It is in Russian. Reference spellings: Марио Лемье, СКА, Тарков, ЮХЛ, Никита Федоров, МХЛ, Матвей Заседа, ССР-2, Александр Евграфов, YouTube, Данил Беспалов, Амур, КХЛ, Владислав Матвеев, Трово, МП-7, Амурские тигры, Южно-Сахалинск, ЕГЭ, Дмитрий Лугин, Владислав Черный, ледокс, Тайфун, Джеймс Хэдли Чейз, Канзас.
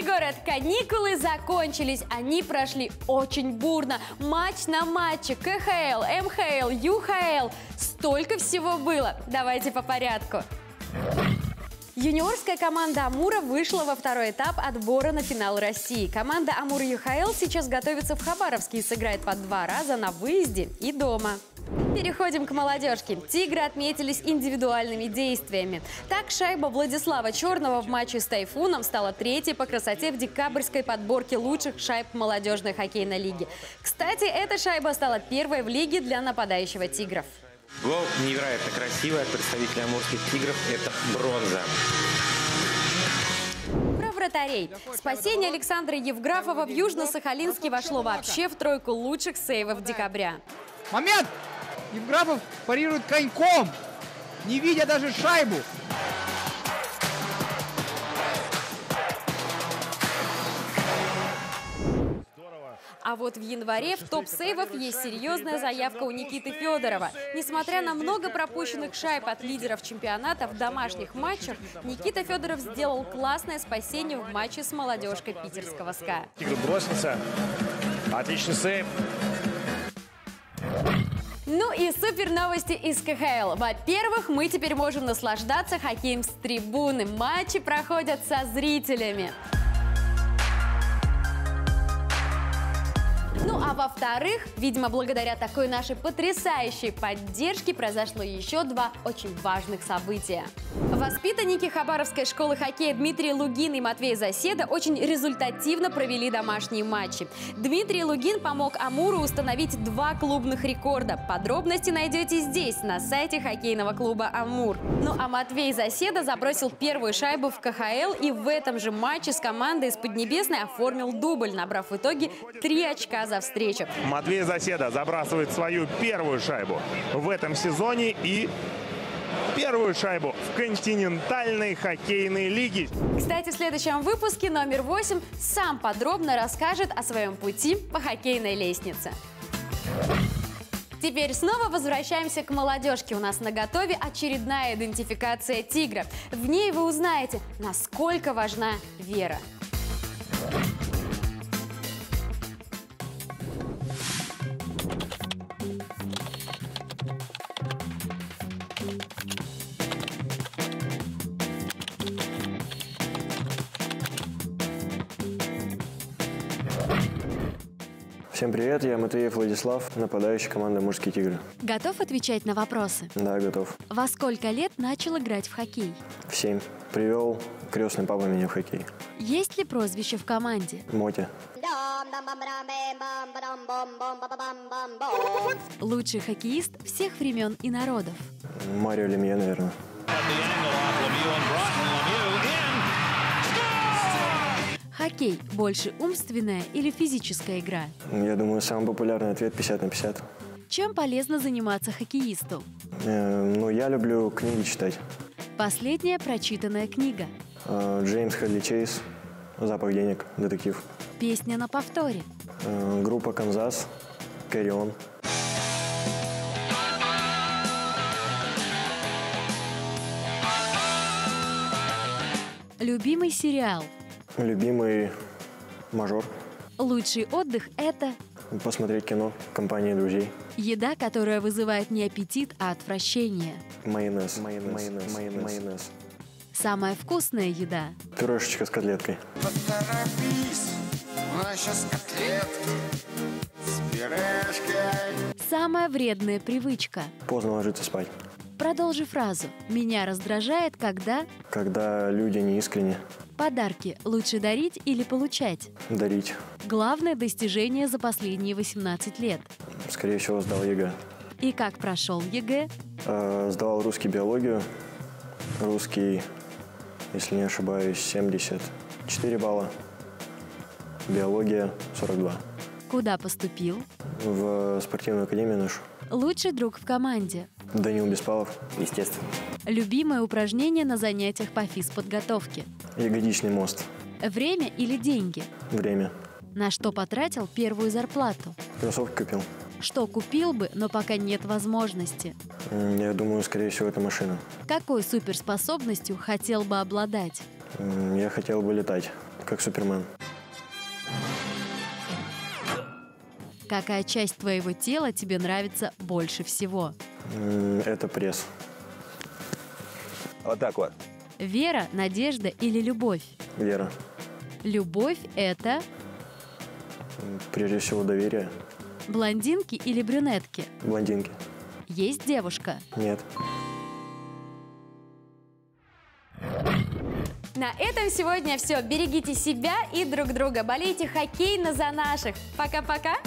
Дорогой город, каникулы закончились, они прошли очень бурно. Матч на матче, КХЛ, МХЛ, ЮХЛ, столько всего было. Давайте по порядку. Юниорская команда Амура вышла во второй этап отбора на финал России. Команда Амур ЮХЛ сейчас готовится в Хабаровске и сыграет по 2 раза на выезде и дома. Переходим к молодежке. Тигры отметились индивидуальными действиями. Так, шайба Владислава Черного в матче с Тайфуном стала 3-й по красоте в декабрьской подборке лучших шайб молодежной хоккейной лиги. Кстати, эта шайба стала 1-й в лиге для нападающего «Тигров». Гол невероятно красивый от представителя амурских «Тигров». Это бронза. Вратарей. Спасение Александра Евграфова в Южно-Сахалинске вошло вообще в 3-ку лучших сейвов декабря. Момент! Евграфов парирует коньком, не видя даже шайбу. А вот в январе в топ-сейвов есть серьезная заявка у Никиты Федорова. Несмотря на много пропущенных шайб от лидеров чемпионата в домашних матчах, Никита Федоров сделал классное спасение в матче с молодежкой питерского СКА. Тигр бросится. Отличный сейв. Ну и супер новости из КХЛ. Во-первых, мы теперь можем наслаждаться хоккеем с трибуны. Матчи проходят со зрителями. Ну а во-вторых, видимо, благодаря такой нашей потрясающей поддержке произошло еще 2 очень важных события. Воспитанники Хабаровской школы хоккея Дмитрий Лугин и Матвей Заседа очень результативно провели домашние матчи. Дмитрий Лугин помог Амуру установить 2 клубных рекорда. Подробности найдете здесь, на сайте хоккейного клуба «Амур». Ну а Матвей Заседа забросил 1-ю шайбу в КХЛ и в этом же матче с командой из Поднебесной оформил дубль, набрав в итоге 3 очка за встречу. Матвей Заседа забрасывает свою 1-ю шайбу в этом сезоне и 1-ю шайбу в континентальной хоккейной лиге. Кстати, в следующем выпуске номер 8 сам подробно расскажет о своем пути по хоккейной лестнице. Теперь снова возвращаемся к молодежке. У нас на готове очередная идентификация «Тигра». В ней вы узнаете, насколько важна вера. Всем привет, я Матвеев Владислав, нападающий команды «Мужские тигры». Готов отвечать на вопросы? Да, готов. Во сколько лет начал играть в хоккей? В 7. Привел крестный папа меня в хоккей. Есть ли прозвище в команде? Мотя. Лучший хоккеист всех времен и народов? Марио Лемье, наверное. Хоккей – больше умственная или физическая игра? Я думаю, самый популярный ответ – 50 на 50. Чем полезно заниматься хоккеисту? Я люблю книги читать. Последняя прочитанная книга? Джеймс Хэдли Чейз «Запах денег», детектив. Песня на повторе? Группа «Канзас», «Carry On». Любимый сериал? Любимый мажор. Лучший отдых – это? Посмотреть кино в компании друзей. Еда, которая вызывает не аппетит, а отвращение. Майонез. Майонез. Самая вкусная еда? Пюрешечка с котлеткой. Поторопись, у нас сейчас котлетки с пюрешкой. Самая вредная привычка? Поздно ложиться спать. Продолжи фразу. Меня раздражает, когда... Когда люди неискренни. Подарки лучше дарить или получать? Дарить. Главное достижение за последние 18 лет? Скорее всего, сдал ЕГЭ. И как прошел ЕГЭ? Сдавал русский биологию. Русский, если не ошибаюсь, 74 балла. Биология 42. Куда поступил? В спортивную академию нашу. Лучший друг в команде? Данил Беспалов. Естественно. Любимое упражнение на занятиях по физподготовке? Ягодичный мост. Время или деньги? Время. На что потратил 1-ю зарплату? Кроссовки купил. Что купил бы, но пока нет возможности? Я думаю, скорее всего, это машина. Какой суперспособностью хотел бы обладать? Я хотел бы летать. как Супермен. Какая часть твоего тела тебе нравится больше всего? Это пресс. Вот так вот. Вера, надежда или любовь? Вера. Любовь – это? Прежде всего, доверие. Блондинки или брюнетки? Блондинки. Есть девушка? Нет. На этом сегодня все. Берегите себя и друг друга. Болейте хоккейно за наших. Пока-пока.